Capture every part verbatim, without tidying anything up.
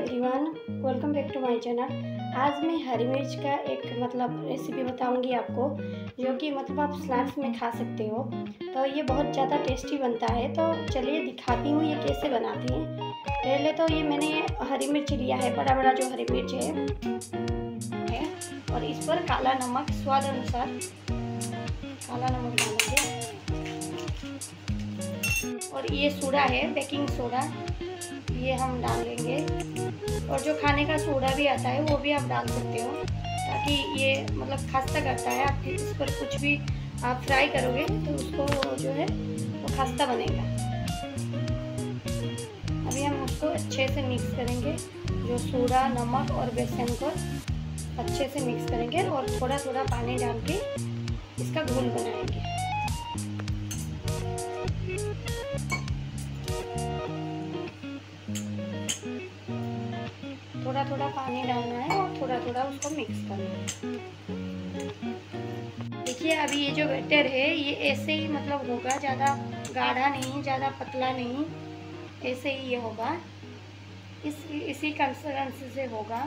Everyone, welcome back to my channel. आज मैं हरी मिर्च का एक मतलब रेसिपी बताऊंगी आपको, जो कि मतलब आप स्नैक्स में खा सकते हो। तो ये बहुत ज़्यादा टेस्टी बनता है। तो चलिए दिखाती हूँ ये कैसे बनाती हैं। पहले तो ये मैंने हरी मिर्च लिया है, बड़ा बड़ा जो हरी मिर्च है है और इस पर काला नमक स्वाद अनुसार, काला नमक डालेंगे। और ये सोडा है, बेकिंग सोडा, ये हम डाल लेंगे। और जो खाने का सोडा भी आता है वो भी आप डाल सकते हो, ताकि ये मतलब खस्ता करता है। आप इस पर कुछ भी आप फ्राई करोगे तो उसको जो है वो खस्ता बनेगा। अभी हम उसको अच्छे से मिक्स करेंगे, जो सोडा, नमक और बेसन को अच्छे से मिक्स करेंगे और थोड़ा थोड़ा पानी डाल के इसका घोल बनाएंगे। थोड़ा थोड़ा पानी डालना है और थोड़ा थोड़ा उसको मिक्स करना है। देखिए अभी ये जो बैटर है ये ऐसे ही मतलब होगा, ज़्यादा गाढ़ा नहीं, ज़्यादा पतला नहीं, ऐसे ही ये होगा। इस इसी कंसिस्टेंसी से होगा।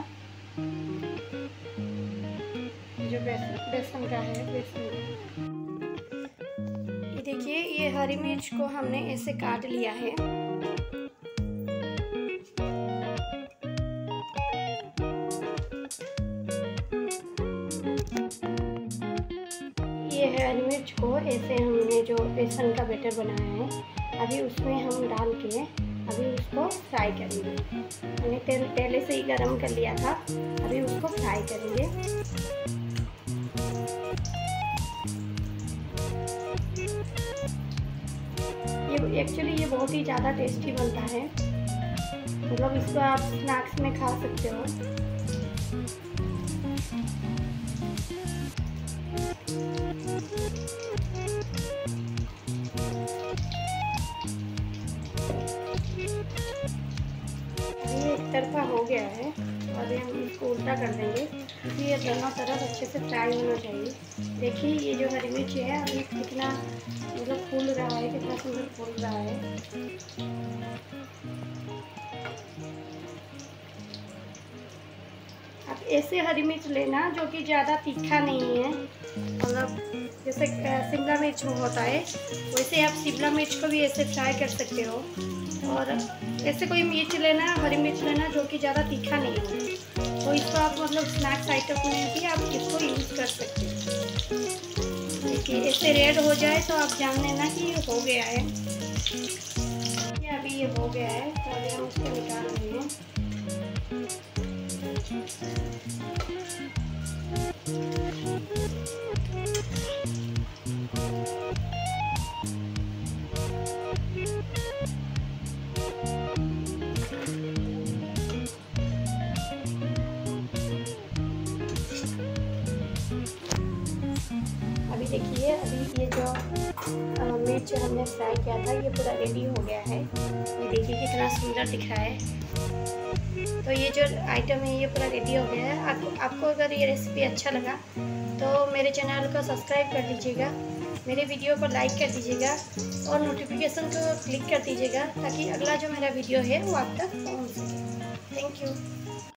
जो बेसन बेसन का है, बेसन ये देखिए, ये हरी मिर्च को हमने ऐसे काट लिया है। हरी मिर्च को ऐसे हमने जो बेसन का बैटर बनाया है अभी उसमें हम डाल के अभी उसको फ्राई करेंगे। मैंने तेल पहले से ही गरम कर लिया था, अभी उसको फ्राई करेंगे। ये एक्चुअली ये बहुत ही ज़्यादा टेस्टी बनता है, मतलब इसको आप स्नैक्स में खा सकते हो। तरफा हो गया है, अभी हम इसको उल्टा कर देंगे क्योंकि ये दोनों तरफ अच्छे से फ्राई होना चाहिए। देखिए ये जो हरी मिर्च है अभी कितना मतलब फूल रहा है, कितना सुंदर फूल रहा है। अब ऐसे हरी मिर्च लेना जो कि ज़्यादा तीखा नहीं है, मतलब जैसे शिमला मिर्च में होता है वैसे आप शिमला मिर्च को भी ऐसे फ्राई कर सकते हो। और ऐसे कोई मिर्च लेना, हरी मिर्च लेना जो कि ज़्यादा तीखा नहीं हो, तो इसको आप मतलब स्नैक्स आइटम में भी आप इसको यूज़ कर सकते हो। देखिए ऐसे रेड हो जाए तो आप जान लेना कि ये हो गया है। अभी ये हो गया है तो अभी हम उसको निकाल लेंगे। देखिए अभी ये जो मिर्च हमने फ्राई किया था ये पूरा रेडी हो गया है। ये देखिए कितना सुंदर दिख रहा है। तो ये जो आइटम है ये पूरा रेडी हो गया है। आप, आपको अगर ये रेसिपी अच्छा लगा तो मेरे चैनल को सब्सक्राइब कर दीजिएगा, मेरे वीडियो को लाइक कर दीजिएगा और नोटिफिकेशन को क्लिक कर दीजिएगा, ताकि अगला जो मेरा वीडियो है वो आप तक पहुँच सके। Thank you.